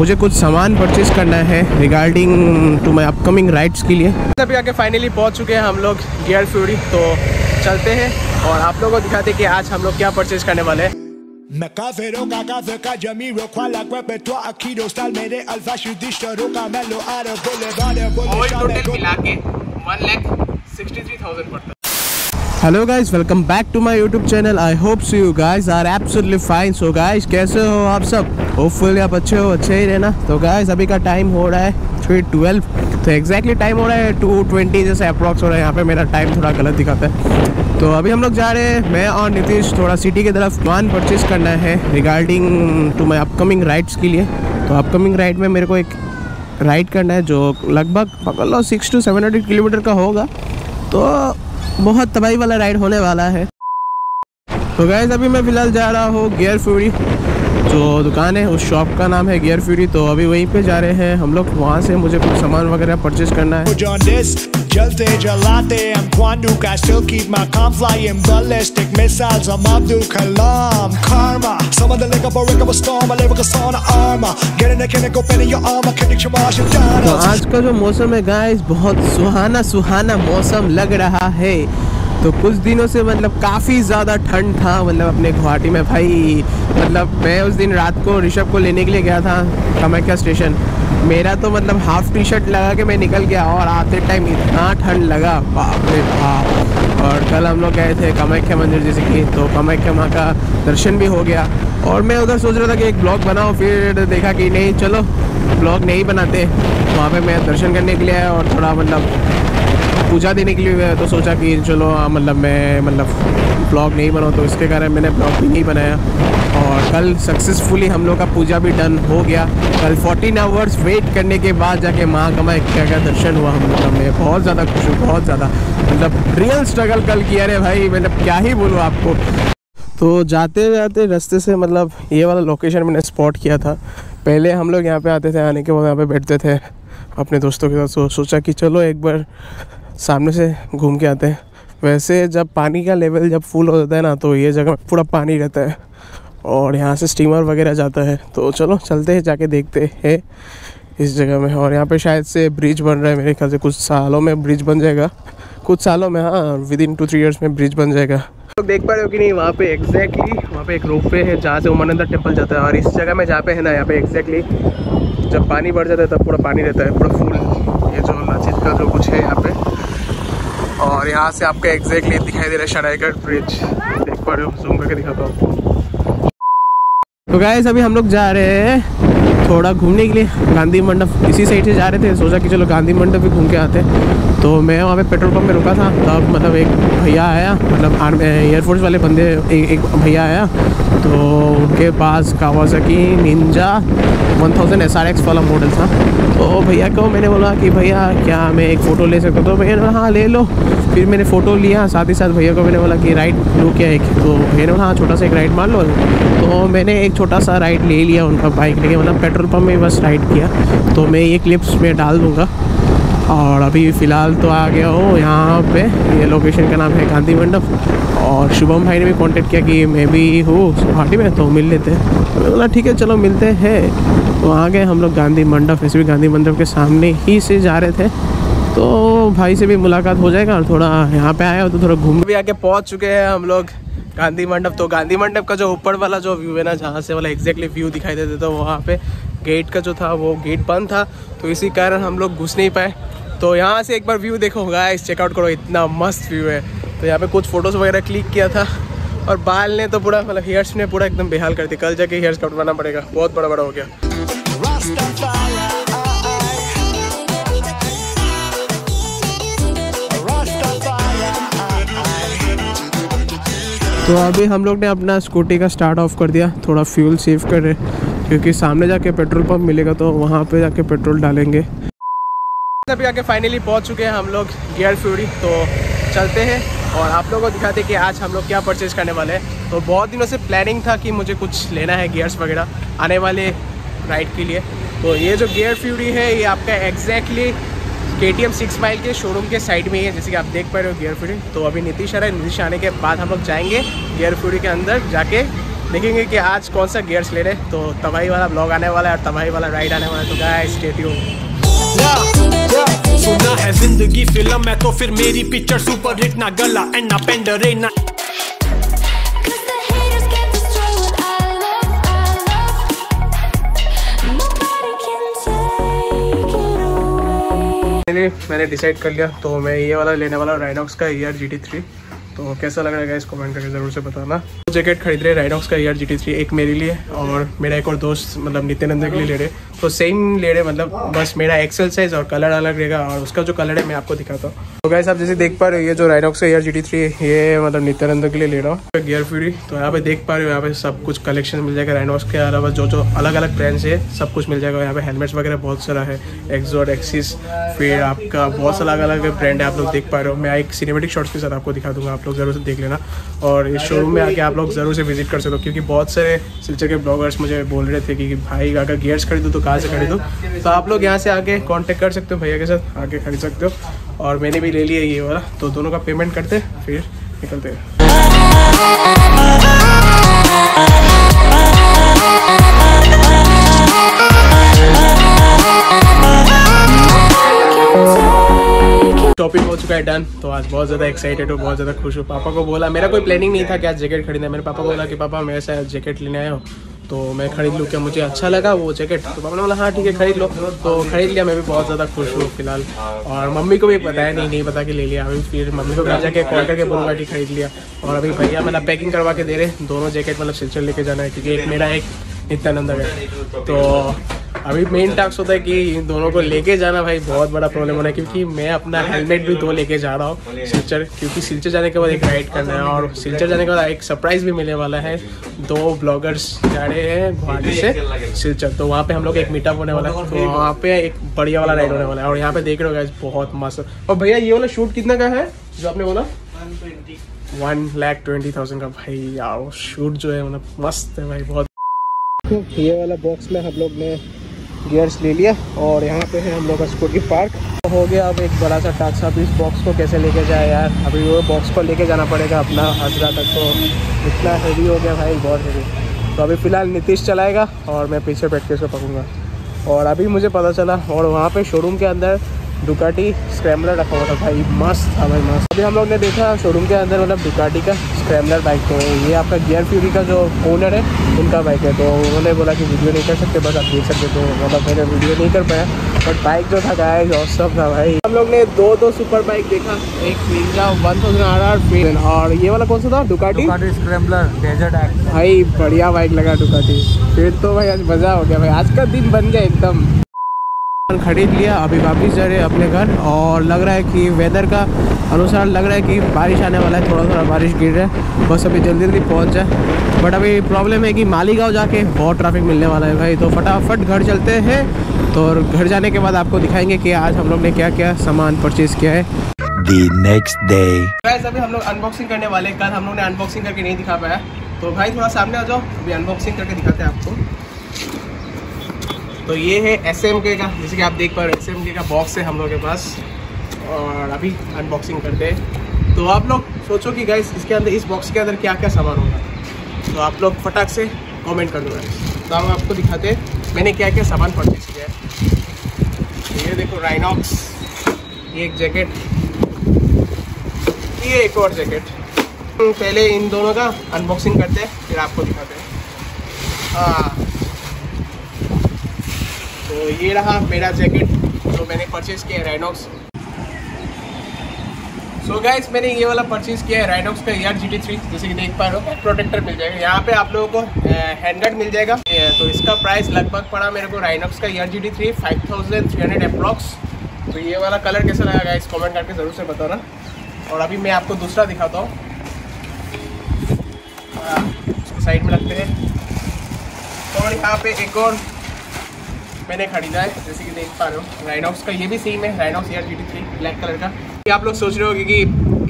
मुझे कुछ सामान परचेज करना है regarding to my upcoming rides के लिए। अभी आके फाइनली पहुंच चुके हैं हम लोग गियर फ्यूरी, तो चलते हैं और आप लोगों को दिखाते हैं कि आज हम लोग क्या परचेज करने वाले हैं। Hello guys, welcome back to my YouTube channel. I hope so you guys are absolutely fine. So guys कैसे हो आप सब? होपफुली आप अच्छे हो, अच्छे ही रहना। तो गाइज अभी का टाइम हो रहा है 3:12, तो एग्जैक्टली टाइम हो रहा है 2:20 जैसे अप्रॉक्स हो रहा है। यहाँ पे मेरा टाइम थोड़ा गलत दिखाता है। तो अभी हम लोग जा रहे हैं, मैं और नीतीश थोड़ा सिटी की तरफ सामान परचेज़ करना है regarding to my upcoming rides के लिए। तो अपकमिंग राइड में मेरे को एक राइड करना है जो लगभग पकड़ लो 600 to 700 किलोमीटर का होगा, तो बहुत तबाही वाला राइड होने वाला है। तो गाइस अभी मैं फ़िलहाल जा रहा हूँ गियर फ्यूरी, जो दुकान है उस शॉप का नाम है गियर फ्यूरी, तो अभी वहीं पे जा रहे हैं हम लोग। वहाँ से मुझे कुछ सामान वगैरह परचेज करना है। तो आज का जो मौसम है गाइस, बहुत सुहाना सुहाना मौसम लग रहा है। तो कुछ दिनों से मतलब काफ़ी ज़्यादा ठंड था मतलब अपने गुवाहाटी में भाई। मतलब मैं उस दिन रात को ऋषभ को लेने के लिए गया था कामाख्या स्टेशन, मेरा तो मतलब हाफ टी शर्ट लगा के मैं निकल गया और आते टाइम इतना ठंड लगा, बाप रे बाप। और कल हम लोग गए थे कामाख्या मंदिर जैसे कि, तो कामाख्या माँ का दर्शन भी हो गया और मैं उधर सोच रहा था कि एक ब्लॉग बनाओ, फिर देखा कि नहीं चलो ब्लॉग नहीं बनाते। वहाँ पर मैं दर्शन करने के लिए आया और थोड़ा मतलब पूजा देने के लिए गया, तो सोचा कि चलो मतलब मैं ब्लॉग नहीं बनाऊँ, तो इसके कारण मैंने ब्लॉग भी नहीं बनाया। और कल सक्सेसफुली हम लोग का पूजा भी डन हो गया। कल 14 आवर्स वेट करने के बाद जाके माँ कामाख्या का दर्शन हुआ हम लोग। मैं बहुत ज़्यादा खुश हूँ, बहुत ज़्यादा मतलब रियल स्ट्रगल कल किया रे भाई, मतलब क्या ही बोलूँ आपको। तो जाते जाते रास्ते से मतलब ये वाला लोकेशन मैंने स्पॉट किया था। पहले हम लोग यहाँ पर आते थे, आने के बाद यहाँ पर बैठते थे अपने दोस्तों के साथ, सोचा कि चलो एक बार सामने से घूम के आते हैं। वैसे जब पानी का लेवल जब फुल हो जाता है ना, तो ये जगह पूरा पानी रहता है और यहाँ से स्टीमर वगैरह जाता है। तो चलो चलते हैं, जाके देखते हैं इस जगह में। और यहाँ पे शायद से ब्रिज बन रहा है, मेरे ख्याल से कुछ सालों में ब्रिज बन जाएगा, कुछ सालों में, हाँ विदिन 2-3 ईयर्स में ब्रिज बन जाएगा। लोग देख पा रहे हो कि नहीं, वहाँ पे एग्जैक्टली वहाँ पे एक रोपवे है जहाँ से उमानंदा टेम्पल जाता है। और इस जगह में जहाँ पे है ना, यहाँ पे एग्जैक्टली जब पानी बढ़ जाता है तब पूरा पानी रहता है, पूरा फूल ये जो नाचित का जो कुछ है यहाँ पे। और यहाँ से आपका एग्जैक्टली दिखाई दे रहा है सरायगढ़ ब्रिज, देख पा रहे हो, जूम करके दिखाता हूँ। तो गाइस अभी हम लोग जा रहे हैं थोड़ा घूमने के लिए गांधी मंडप, इसी साइड से जा रहे थे, सोचा कि चलो गांधी मंडप भी घूम के आते हैं। तो मैं वहाँ पे पेट्रोल पंप पे रुका था, तब मतलब एक भैया आया, मतलब एयरफोर्स वाले बंदे, एक भैया आया, तो उनके पास कावासाकी निंजा 1000SX वाला मॉडल था। तो भैया को मैंने बोला कि भैया क्या मैं एक फ़ोटो ले सकता हूँ, तो भैया ने बोला हाँ ले लो। फिर मैंने फ़ोटो लिया, साथ ही साथ भैया को मैंने बोला कि राइड लो क्या एक, तो भैया ने बोला हाँ छोटा सा एक राइड मार लो। तो मैंने एक छोटा सा राइड ले लिया उनका बाइक लेके, मतलब पेट्रोल पम्प में बस राइड किया। तो मैं ये क्लिप्स में डाल दूँगा। और अभी फ़िलहाल तो आ गया हो यहाँ पे, ये लोकेशन का नाम है गांधी मंडप। और शुभम भाई ने भी कांटेक्ट किया कि मैं भी हूँ गुवाहाटी में, तो मिल लेते हैं। तो मैंने बोला ठीक है चलो मिलते हैं। तो आ गए हम लोग गांधी मंडप, ऐसे भी गांधी मंडप के सामने ही से जा रहे थे, तो भाई से भी मुलाकात हो जाएगा। और थोड़ा यहाँ पे आया तो थोड़ा घूम भी आके पहुँच चुके हैं हम लोग गांधी मंडप। तो गांधी मंडप का जो ऊपर वाला जो व्यू है ना, जहाँ से वाला एग्जैक्टली व्यू दिखाई देता था, तो वहाँ पे गेट का जो था वो गेट बंद था, तो इसी कारण हम लोग घुस नहीं पाए। तो यहाँ से एक बार व्यू देखो गाइस, चेकआउट करो, इतना मस्त व्यू है। तो यहाँ पे कुछ फ़ोटोज़ वगैरह क्लिक किया था। और बाल ने तो पूरा मतलब हेयर्स ने पूरा एकदम बेहाल कर दिया, कल जाके हेयर्स कटवाना पड़ेगा, बहुत बड़ा बड़ा हो गया। तो अभी हम लोग ने अपना स्कूटी का स्टार्ट ऑफ कर दिया, थोड़ा फ्यूल सेव कर रहे, क्योंकि सामने जाके पेट्रोल पंप मिलेगा, तो वहाँ पे जाके पेट्रोल डालेंगे। अभी आके फाइनली पहुँच चुके हैं हम लोग गियर फ्यूरी, तो चलते हैं और आप लोगों को दिखाते हैं कि आज हम लोग क्या परचेज़ करने वाले हैं। तो बहुत दिनों से प्लानिंग था कि मुझे कुछ लेना है गियर्स वगैरह आने वाले राइड के लिए। तो ये जो गियर फ्यूरी है, ये आपका एग्जैक्टली KTM 6 माइल के शोरूम के साइड में ही है, जैसे कि आप देख पा रहे हो गियर फ्यूरी। तो अभी नीतीश आ रहा है, नीतीश आने के बाद हम लोग जाएंगे गियर फ्यूरी के अंदर, जाके देखेंगे कि आज कौन सा गियर्स ले रहे। तो तबाही वाला ब्लॉग आने वाला है और तबाही वाला राइड आने वाला है, तो गाइस स्टे ट्यून्ड। सुना है जिंदगी फिल्म है तो फिर मेरी पिक्चर सुपर हिट ना गला एंड ना पेंडरे ना। मैंने डिसाइड कर लिया, तो मैं ये वाला लेने वाला हूँ, राइनॉक्स का एयर जी टी 3। तो कैसा लग रहा है गाइस कमेंट करके ज़रूर से बताना। तो जैकेट खरीद रहे राइनॉक्स का एयर जी टी 3, एक मेरे लिए और मेरा एक और दोस्त मतलब नित्यानंदन के लिए ले रहे। तो सेम ले रहे, मतलब बस मेरा एक्सेल साइज और कलर अलग रहेगा, और उसका जो कलर है मैं आपको दिखाता हूँ। तो गाइस आप जैसे देख पा रहे हो, ये जो राइनॉक्स का एयर जी टी 3 ये मतलब नित्यानंदन के लिए ले रहा हूँ। गियर फ्यूरी, तो यहाँ पे देख पा रहे हो, यहाँ पे सब कुछ कलेक्शन मिल जाएगा राइनॉक्स के अलावा, जो जो अलग अलग ब्रांड्स है सब कुछ मिल जाएगा। यहाँ पे हेलमेट्स वगैरह बहुत सारा है, एक्सोड, एक्सिस, फिर आपका बहुत सा अलग अलग ब्रांड है, आप लोग देख पा रहे हो। मैं एक सिनेमेटिक शॉट्स के साथ आपको दिखा दूंगा, आप लोग ज़रूर से देख लेना। और इस शोरूम में आके आप लोग ज़रूर से विजिट कर सकते हो, क्योंकि बहुत सारे सिलचर के ब्लॉगर्स मुझे बोल रहे थे कि भाई अगर गियर्स खरीदो तो कहाँ से खरीदो। तो आप लोग यहाँ से आके कॉन्टेक्ट कर सकते हो, भैया के साथ आके खरीद सकते हो। और मैंने भी ले लिया ये वाला, तो दोनों का पेमेंट करते फिर निकलते हैं। शॉपिंग हो चुका है डन। तो आज बहुत ज़्यादा एक्साइटेड हूँ, बहुत ज़्यादा खुश हूँ। पापा को बोला, मेरा कोई प्लानिंग नहीं था कि आज जैकेट खरीदना है। मेरे पापा को बोला कि पापा मेरे साथ जैकेट लेने आए हो, तो मैं खरीद लूँ क्या, मुझे अच्छा लगा वो जैकेट। तो पापा ने बोला हाँ ठीक है खरीद लो, तो खरीद लिया। मैं भी बहुत ज़्यादा खुश हूँ फिलहाल। और मम्मी को भी पता है नहीं पता कि ले लिया। अभी फिर मम्मी को घर जाके कॉल करके बोलूँगा कि खरीद लिया। और अभी भैया मतलब पैकिंग करवा के दे रहे दोनों जैकेट, मतलब सिलचर लेके जाना है, क्योंकि एक मेरा एक नित्यानंद है। तो अभी मेन टास्क होता है कि इन दोनों को लेके जाना, भाई बहुत बड़ा प्रॉब्लम होना है, क्योंकि मैं अपना हेलमेट भी दो लेके जा रहा हूँ सिलचर, क्योंकि सिलचर जाने के बाद एक राइड करना है, और सिलचर जाने के बाद एक सरप्राइज़ भी मिलने वाला है। दो ब्लॉगर्स जा रहे हैं गुवाहाटी से सिलचर, तो वहाँ पे हम लोग एक मीटअप होने वाला है, तो वहाँ पे एक बढ़िया वाला राइड होने वाला है। और यहाँ पे देख रहे हो गाइस बहुत मस्त। और भैया ये वाला शूट कितना का है जो आपने बोला? 1,20,000 का। भाई यार शूट जो है मतलब मस्त है भाई बहुत। ये वाला बॉक्स में हम लोग ने गियर्स ले लिया, और यहाँ पे है हम लोग का स्कूटी पार्क। हो गया अब एक बड़ा सा टास्क, अब इस बॉक्स को कैसे लेके जाए यार। अभी वो बॉक्स पर लेके जाना पड़ेगा अपना हजरा तक, तो इतना हेवी हो गया भाई, बहुत हेवी। तो अभी फ़िलहाल नीतीश चलाएगा और मैं पीछे बैठ के उसको पकड़ूँगा। और अभी मुझे पता चला, और वहाँ पर शोरूम के अंदर डुकाटी स्क्रैम्बलर रखा हुआ था भाई, मस्त था भाई मस्त। अभी हम लोग ने देखा शोरूम के अंदर मतलब डुकाटी का स्क्रैम्बलर बाइक, तो ये आपका गियर फ्यूरी का जो ओनर है उनका बाइक है। तो उन्होंने बोला कि वीडियो नहीं कर सकते, बस आप देख सकते। तो मतलब मैंने वीडियो नहीं कर पाया, बट बाइक जो था गाइस ऑसम था भाई। हम लोग ने दो सुपर बाइक देखा, एक निंजा 1000 RR, और ये वाला कौन सा था? Ducati Scrambler Desert X. भाई बढ़िया बाइक लगा डुकाटी। फिर तो भाई आज मज़ा हो गया भाई, आज का दिन बन गया एकदम। खरीद लिया, अभी वापस जा रहे हैं अपने घर, और लग रहा है कि वेदर का अनुसार लग रहा है कि बारिश आने वाला है, थोड़ा थोड़ा बारिश गिर रहा है। बस अभी जल्दी पहुंच जाए, बट अभी प्रॉब्लम है कि मालीगांव जाके बहुत ट्रैफिक मिलने वाला है भाई। तो फटाफट घर चलते हैं, तो घर जाने के बाद आपको दिखाएंगे कि आज हम लोग ने क्या क्या सामान परचेज़ किया है the next day। गाइस अभी हम लोग अनबॉक्सिंग करने वाले, कल हम लोग ने अनबॉक्सिंग करके नहीं दिखा पाया, तो भाई थोड़ा सामने आ जाओ, अभी अनबॉक्सिंग करके दिखाते हैं आपको। तो ये है SMK का, जैसे कि आप देख पा रहे हो SMK का बॉक्स है हम लोग के पास, और अभी अनबॉक्सिंग करते हैं। तो आप लोग सोचो कि गाइस इसके अंदर, इस बॉक्स के अंदर क्या क्या सामान होगा, तो आप लोग फटाक से कमेंट कर दो गाइस। तो हम आपको दिखाते हैं मैंने क्या क्या सामान परचेज किया है। ये देखो राइनॉक्स, ये एक जैकेट, ये एक और जैकेट। पहले इन दोनों का अनबॉक्सिंग करते हैं, फिर आपको दिखाते हैं। हाँ तो ये रहा मेरा जैकेट जो मैंने परचेज़ किया है राइनॉक्स। सो गाइस मैंने ये वाला परचेज़ किया है राइनॉक्स का एयर GT 3, जैसे कि देख पा रहे हो। प्रोटेक्टर मिल जाएगा यहाँ पे आप लोगों को, हैंडगार्ड मिल जाएगा। तो इसका प्राइस लगभग पड़ा मेरे को राइनॉक्स का एयर GT 3 5,300 अप्रॉक्स। तो ये वाला कलर कैसा लगा गाइस कमेंट करके ज़रूर से बताना। और अभी मैं आपको दूसरा दिखाता हूँ, साइड में रखते हैं। और यहाँ पे एक और मैंने खरीदा है, जैसे कि देख पा रहे हो राइनॉक्स का, ये भी सेम है Rynox Air GT 3 black colour का। कि आप लोग सोच रहे होंगे कि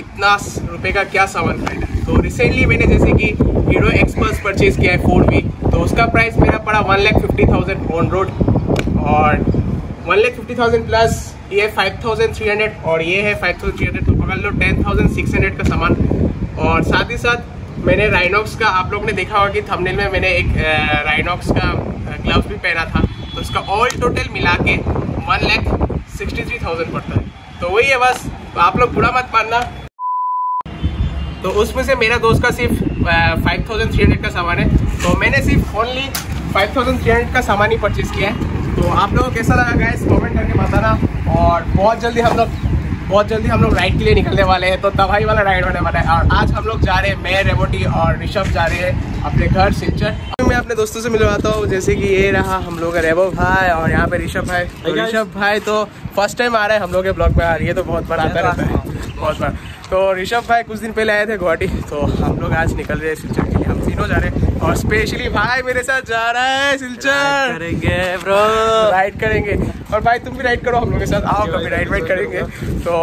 इतना रुपए का क्या सामान खरीदा। तो रिसेंटली मैंने जैसे कि हीरो एक्सपल्स परचेज़ किया है 4V, तो उसका प्राइस मेरा पड़ा 1,50,000 ऑन रोड, और 1,50,000 प्लस ये 5,300, और ये है 5,300, तो पकड़ लो 10,600 का सामान। और साथ ही साथ मैंने राइनॉक्स का, आप लोग ने देखा होगा कि थंबनेल में मैंने एक राइनॉक्स का ग्लव्स भी पहना था, तो उसका ऑल टोटल मिला के 1,63,000 पड़ता है। तो वही है बस, तो आप लोग बुरा मत मानना। तो उसमें से मेरा दोस्त का सिर्फ 5,300 का सामान है, तो मैंने सिर्फ ओनली 5,300 का सामान ही परचेज़ किया है। तो आप लोगों को कैसा लगा गाइस कमेंट करके बताना। और बहुत जल्दी हम लोग राइड के लिए निकलने वाले हैं, तो तबाही वाला राइड होने वाला है। और आज हम लोग जा रहे हैं, मैं, रेवोटी और ऋषभ जा रहे हैं अपने घर सिलचर। मैं अपने दोस्तों से मिलवाता हूँ, जैसे कि ये रहा हम लोग का रेवो भाई और यहाँ पे ऋषभ भाई। ऋषभ भाई तो फर्स्ट टाइम आ रहा है हम लोग के ब्लॉग में, आ रही है तो बहुत बड़ा आता है, बहुत बड़ा। तो ऋषभ भाई कुछ दिन पहले आए थे गुवाहाटी, तो हम लोग आज निकल रहे हैं सिलचर के लिए। हम तीनों जा रहे हैं और स्पेशली भाई मेरे साथ जा रहा है सिलचर, राइड करेंगे। और भाई तुम भी राइड करो हम लोग के साथ, आओ कभी राइड वाइड करेंगे। तो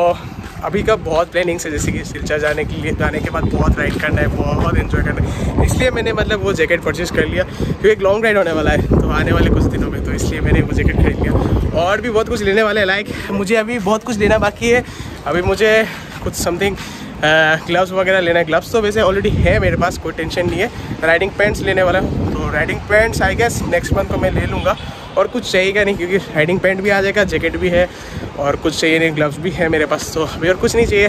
अभी का बहुत प्लानिंग्स है, जैसे कि सिलचर जाने के लिए, जाने के बाद बहुत राइड करना है, बहुत एंजॉय करना है। इसलिए मैंने मतलब वो जैकेट परचेज कर लिया, क्योंकि एक लॉन्ग राइड होने वाला है तो आने वाले कुछ दिनों में, तो इसलिए मैंने वो जैकेट खरीद लिया। और भी बहुत कुछ लेने वाले हैं, लाइक मुझे अभी बहुत कुछ लेना बाकी है। अभी मुझे कुछ समथिंग ग्लव्स वगैरह लेना है। ग्लव्स तो वैसे ऑलरेडी है मेरे पास, कोई टेंशन नहीं है। राइडिंग पैंट्स लेने वाला हूँ, तो riding pants I guess next month को मैं ले लूँगा। और कुछ चाहिएगा नहीं, क्योंकि राइडिंग पैंट भी आ जाएगा, जैकेट भी है और कुछ चाहिए नहीं, ग्लव्स भी है मेरे पास, तो अभी और कुछ नहीं चाहिए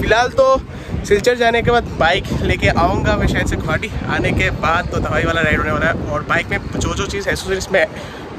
फ़िलहाल। तो सिलचर जाने के बाद बाइक लेके आऊँगा मैं शायद से गुवाहाटी, आने के बाद तो दवाई वाला राइड होने वाला है। और बाइक में जो जो चीज़ एक्सेसरीज में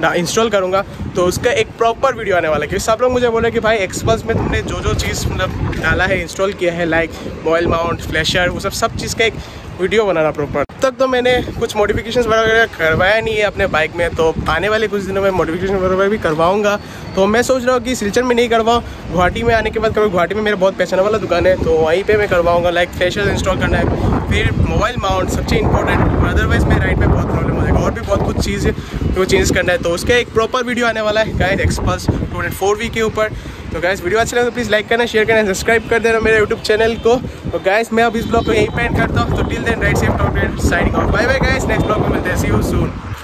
ना इंस्टॉल करूँगा, तो उसका एक प्रॉपर वीडियो आने वाला है। क्योंकि सब लोग मुझे बोल रहे हैं कि भाई एक्सपल्स में तुमने जो जो चीज़ मतलब डाला है, इंस्टॉल किया है, लाइक मोबाइल माउंट, फ्लैशर, वो सब चीज़ का एक वीडियो बनाना प्रॉपर। अब तक तो मैंने कुछ मॉडिफिकेशंस वगैरह करवाया नहीं है अपने बाइक में, तो आने वाले कुछ दिनों में मॉडिफिकेशन वगैरह भी करवाऊँगा। तो मैं सोच रहा हूँ कि सिलचर में नहीं करवाऊँ, गुवाहाटी में आने के बाद करूँ। गुवाहाटी में मेरा बहुत पहचान वाला दुकान है, तो वहीं पर मैं करवाऊँगा। लाइक फ्लैशर इंस्टॉल करना है, फिर मोबाइल माउंट, सबसे इंपॉर्टेंट, अदरवाइज मेरे राइड में बहुत प्रॉब्लम हो जाएगा। और भी बहुत कुछ चीज़ है जो चेंज करना है, तो उसका एक प्रॉपर वीडियो आने वाला है गाइस एक्सपल्स 204V के ऊपर। तो गाइस वीडियो अच्छा लगे तो प्लीज़ लाइक करना, शेयर करना, सब्सक्राइब कर देना मेरे यूट्यूब चैनल को। तो गाइस मैं अब इस ब्लॉग को यहीं पे एंड करता हूँ। तो till then right safe, top rate, signing off, bye bye guys. Next blog में मिलते हैं, सी यू सून।